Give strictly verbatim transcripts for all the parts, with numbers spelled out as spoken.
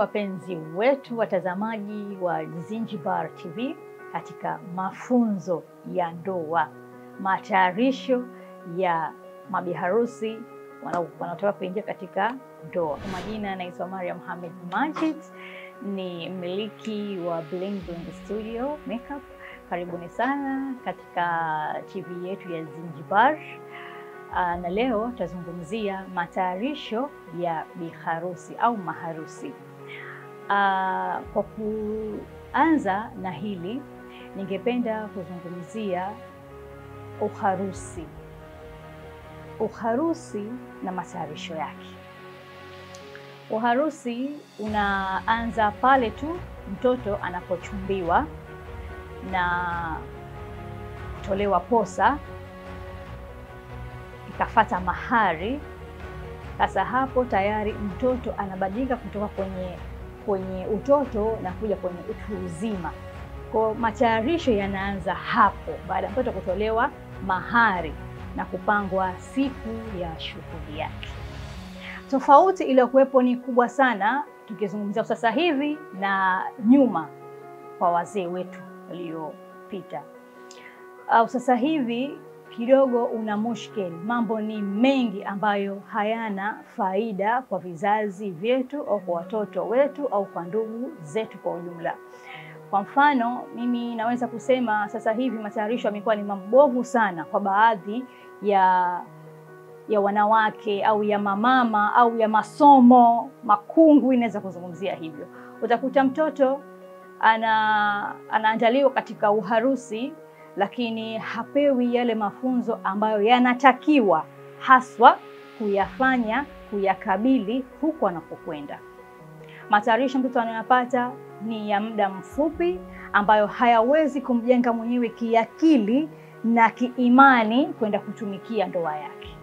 wapenzi wetu watazamaji wa Zanzibar T V katika mafunzo ya ndoa, matayarisho ya mabiharusi wanaotaka kuingia katika ndoa. Majina naitwa Muhammad Majid, ni mmiliki wa Blending Studio Makeup. Karibuni sana katika T V yetu ya Zanzibar. Na leo tazungumzia matayarisho ya biharusi au maharusi. Aa, kwa kuanza na hili, ningependa kuzungumzia uharusi. Uharusi na matayarisho yake. Uharusi unaanza pale tu mtoto anapochumbiwa na kutolewa posa, ikafata mahari. Sasa hapo tayari mtoto anabadilika kutoka kwenye kwenye utoto na kuja kwenye utu uzima. Kwa matayarisho yanaanza hapo baada ya mtoto kutolewa mahari na kupangwa siku ya shughuli yake. Tofauti iliyokuwepo ni kubwa sana tukizungumzia sasa hivi na nyuma kwa wazee wetu waliopita. Au sasa hivi kidogo una mushkeli, mambo ni mengi ambayo hayana faida kwa vizazi vyetu au kwa watoto wetu au kwa ndugu zetu kwa ujumla. Kwa mfano, mimi naweza kusema sasa hivi matayarisho yamekuwa ni mabovu sana kwa baadhi ya ya wanawake au ya mamama au ya masomo makungu, inaweza kuzungumzia hivyo. Utakuta mtoto ana anaandaliwa katika uharusi, lakini hapewi yale mafunzo ambayo yanatakiwa haswa kuyafanya, kuyakabili huko anapokwenda. Matayarisho mtoto anayopata ni ya muda mfupi ambayo hayawezi kumjenga mwenyewe kiakili na kiimani kwenda kutumikia ndoa yake.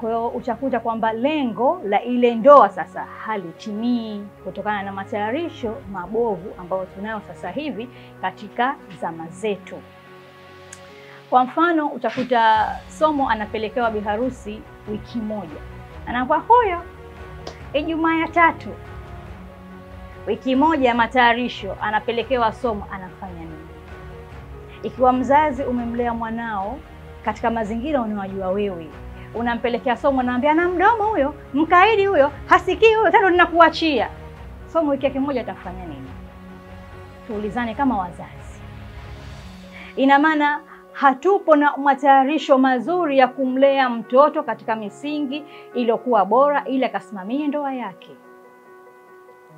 Kwa hiyo utakuta kwamba lengo la ile ndoa sasa halitimii kutokana na matayarisho mabovu ambayo tunayo sasa hivi katika zama zetu. Kwa mfano, utakuta somo anapelekewa biharusi wiki moja, anakuwa hoyo Ijumaa ya tatu. Wiki moja ya matayarisho, anapelekewa somo, anafanya nini? Ikiwa mzazi umemlea mwanao katika mazingira unayojua wewe, unampelekea somo, naambia na mdomo huyo, mkaidi huyo, hasikii huyo, tano ninakuachia. Somo wiki yake moja atafanya nini? Tuulizane kama wazazi. Ina maana hatupo na matayarisho mazuri ya kumlea mtoto katika misingi iliyokuwa bora ili akasimamie ndoa yake.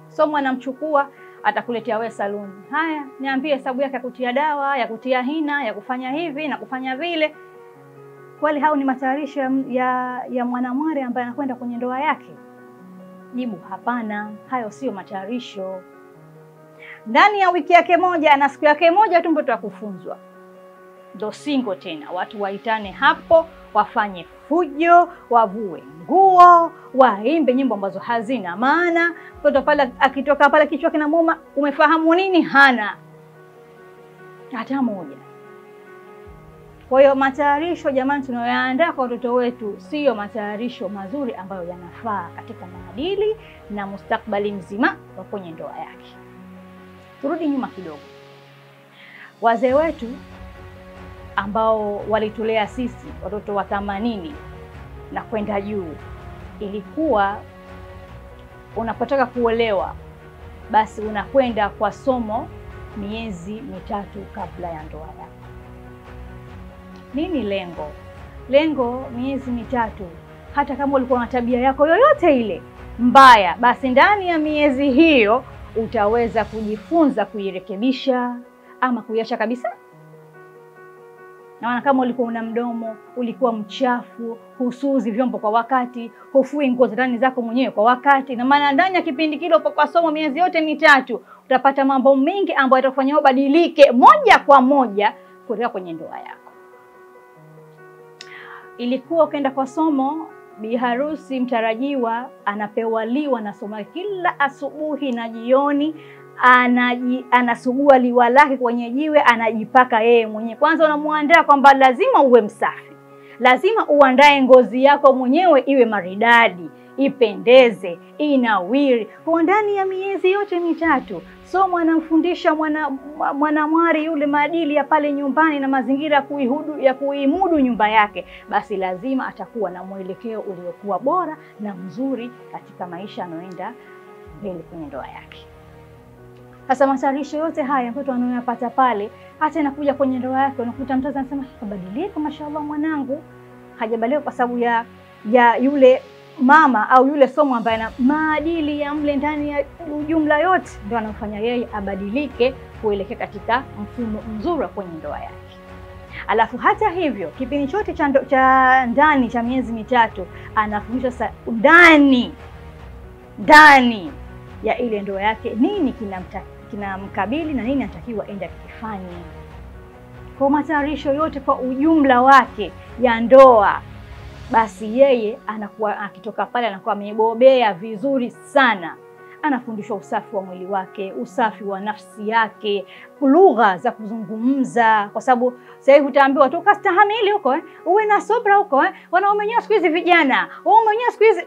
Somo anamchukua, atakuletea wewe saluni. Haya, niambie hesabu yake ya kutia dawa, ya kutia hina, ya kufanya hivi na kufanya vile. Wale hao ni matayarisho ya, ya, ya mwanamwari ambaye anakwenda kwenye ndoa yake? Jibu, hapana, hayo sio matayarisho. Ndani ya wiki yake moja na siku yake moja tu mtoto akufunzwa. Ndo singo tena, watu waitane hapo, wafanye fujo, wavue nguo, waimbe nyimbo ambazo hazina maana. Mtoto pale akitoka pale kichwa kinamuuma, umefahamu nini? Hana hata moja. Kwa hiyo matayarisho jamani tunayoandaa kwa watoto wetu sio matayarisho mazuri ambayo yanafaa katika maadili na mustakabali mzima wa kwenye ndoa yake. Turudi nyuma kidogo. Wazee wetu ambao walitulea sisi watoto wa themanini na kwenda juu, ilikuwa unapotaka kuolewa basi unakwenda kwa somo miezi mitatu kabla ya ndoa yako. Nini lengo? Lengo miezi mitatu, hata kama ulikuwa na tabia yako yoyote ile mbaya, basi ndani ya miezi hiyo utaweza kujifunza kuirekebisha ama kuiacha kabisa. Na kama ulikuwa una mdomo, ulikuwa mchafu, husuzi vyombo kwa wakati, hufui nguo ndani zako mwenyewe kwa wakati, na maana ndani ya kipindi kile kwa somo miezi yote mitatu utapata mambo mengi ambayo yatakufanya ubadilike moja kwa moja kuelekea kwenye ndoa yako. Ilikuwa ukaenda kwa somo, biharusi mtarajiwa anapewaliwa na somo kila asubuhi na jioni. Anaji, anasugua liwa lake kwenye jiwe, anajipaka yeye mwenyewe. Kwanza unamuandaa kwamba lazima uwe msafi, lazima uandae ngozi yako mwenyewe iwe maridadi, ipendeze, inawiri kwa ndani ya miezi yote mitatu. Somo anamfundisha mwana mwanamwari yule maadili ya pale nyumbani na mazingira kuihudu ya kuimudu nyumba yake, basi lazima atakuwa na mwelekeo uliokuwa bora na mzuri katika maisha anayoenda mbele kwenye ndoa yake. Sasa matayarisho yote haya mtoto anayopata pale, hata inakuja kwenye ndoa yake unakuta mtoto anasema kabadilika, mashallah mwanangu hajabalewa kwa sababu ya ya yule mama au yule somo ambaye na maadili ya mle ndani ya ujumla yote ndio anamfanya yeye abadilike kuelekea katika mfumo mzuri kwenye ndoa yake. Alafu hata hivyo kipindi chote cha cha ndani cha miezi mitatu anafundisha ndani ndani ya ile ndoa yake nini kinamkabili na nini anatakiwa aende kufanya. Kwa matayarisho yote kwa ujumla wake ya ndoa, basi yeye anakuwa akitoka pale anakuwa amebobea vizuri sana. Anafundishwa usafi wa mwili wake, usafi wa nafsi yake, lugha za kuzungumza, kwa sababu sasa hivi utaambiwa toka stahamili huko eh, uwe na sobra huko eh, wanaume wenyewe siku hizi vijana, wanaume wenyewe siku hizi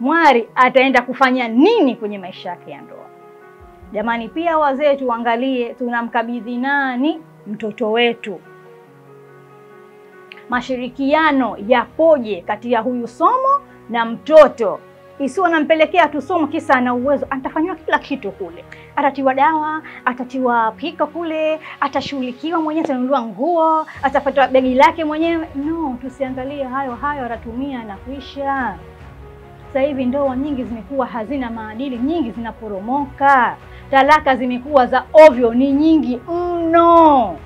Mwari ataenda kufanya nini kwenye maisha yake ya ndoa? Jamani, pia wazee tuangalie tunamkabidhi nani mtoto wetu. Mashirikiano yapoje kati ya huyu somo na mtoto? Isiwe nampelekea tu somo kisa ana uwezo, atafanywa kila kitu kule. Atatiwa dawa, atatiwa pika kule, atashughulikiwa mwenyewe, atanunua nguo, atapata begi lake mwenyewe. No, tusiangalie hayo hayo, atatumia na kuisha. Sasa hivi ndoa nyingi zimekuwa hazina maadili, nyingi zinaporomoka. Talaka zimekuwa za ovyo ni nyingi mno.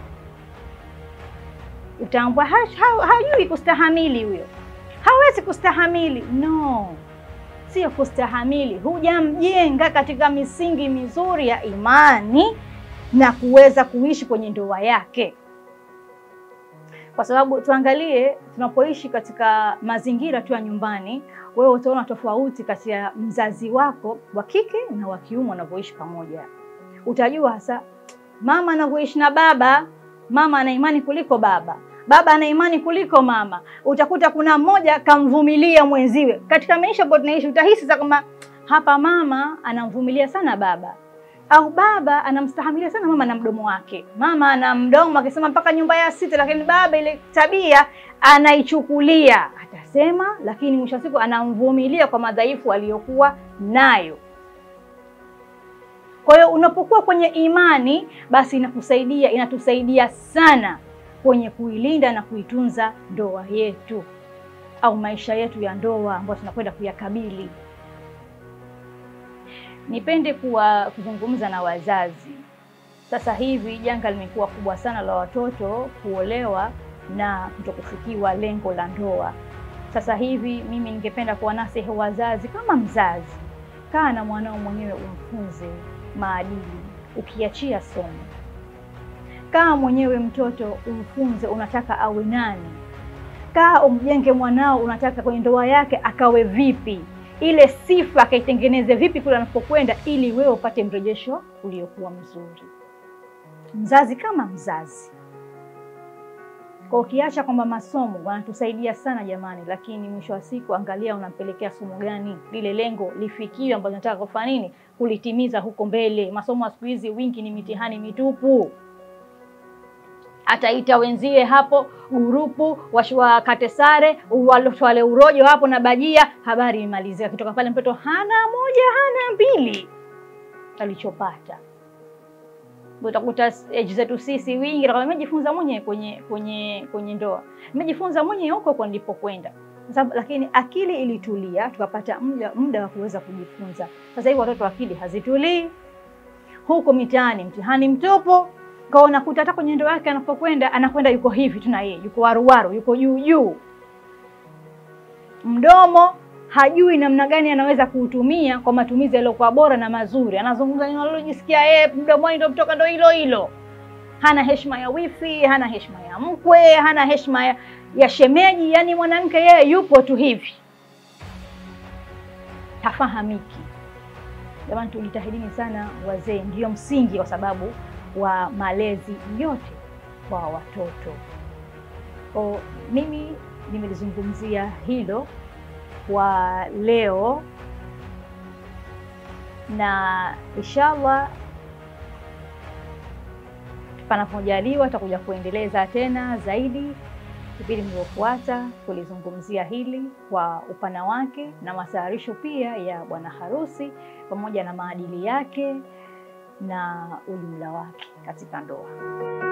Utaambwa hajui kustahamili huyo. Hawezi kustahamili. No. Sio kustahamili. Hujamjenga katika misingi mizuri ya imani na kuweza kuishi kwenye ndoa yake. Kwa sababu tuangalie tunapoishi katika mazingira tu ya nyumbani, wewe utaona tofauti kati ya mzazi wako wa kike na wa kiume wanapoishi pamoja. Utajua hasa mama anavyoishi na baba, mama ana imani kuliko baba. Baba ana imani kuliko mama. Utakuta kuna mmoja kamvumilia mwenziwe. Katika maisha ambayo tunaishi utahisi kama hapa mama anamvumilia sana baba, au baba anamstahamilia sana mama na mdomo wake. Mama ana mdomo akisema mpaka nyumba ya sita, lakini baba ile tabia anaichukulia. Atasema lakini mwisho siku anamvumilia kwa madhaifu aliyokuwa nayo. Kwa hiyo unapokuwa kwenye imani, basi inakusaidia inatusaidia sana kwenye kuilinda na kuitunza ndoa yetu au maisha yetu ya ndoa ambayo tunakwenda kuyakabili. Nipende kuwa kuzungumza na wazazi. Sasa hivi janga limekuwa kubwa sana la watoto kuolewa na kutokufikiwa lengo la ndoa. Sasa hivi mimi ningependa kuwanasihi wazazi, kama mzazi, kaa na mwanao mwenyewe umfunze maadili ukiachia somo. Kaa mwenyewe mtoto umfunze unataka awe nani. Kaa umjenge mwanao unataka kwenye ndoa yake akawe vipi. Ile sifa akaitengeneze vipi kule anapokwenda, ili wewe upate mrejesho uliokuwa mzuri. Mzazi kama mzazi. Kwa ukiacha kwamba masomo wanatusaidia sana jamani, lakini mwisho wa siku angalia unampelekea somo gani, lile lengo lifikiwe ambalo nataka kufanya nini kulitimiza huko mbele. Masomo ya siku hizi wingi ni mitihani mitupu. Ataita wenzie hapo gurupu washwa katesare wale urojo hapo na bajia, habari imalizika. Kutoka pale mtoto hana moja hana mbili alichopata. Utakuta eji zetu sisi wingi na nimejifunza mwenyewe kwenye kwenye kwenye ndoa. Nimejifunza mwenyewe huko kwa nilipokwenda. Lakini akili ilitulia, tukapata muda muda wa kuweza kujifunza. Sasa hivi watoto akili hazitulii. Huko mitaani mtihani mtopo. Kwa unakuta hata kwenye ndoa yake anapokwenda anakwenda yuko hivi tuna yeye, yuko waruwaru, yuko juu juu. Mdomo hajui namna gani anaweza kuutumia kwa matumizi yaliyokuwa bora na mazuri. Anazungumza neno alilojisikia yeye, muda mwingi ndio mtoka ndio hilo hilo. Hana heshima ya wifi, hana heshima ya mkwe, hana heshima ya, ya shemeji, yani mwanamke yeye yupo tu hivi. Tafahamiki. Jamani, tujitahidini sana wazee, ndio msingi kwa sababu wa malezi yote kwa watoto. O, mimi nimelizungumzia hilo kwa leo, na inshallah panapojaliwa tutakuja kuendeleza tena zaidi kipindi mliofuata kulizungumzia hili kwa upana wake na masaharisho pia ya bwana harusi pamoja na maadili yake na ujumla wake katika ndoa.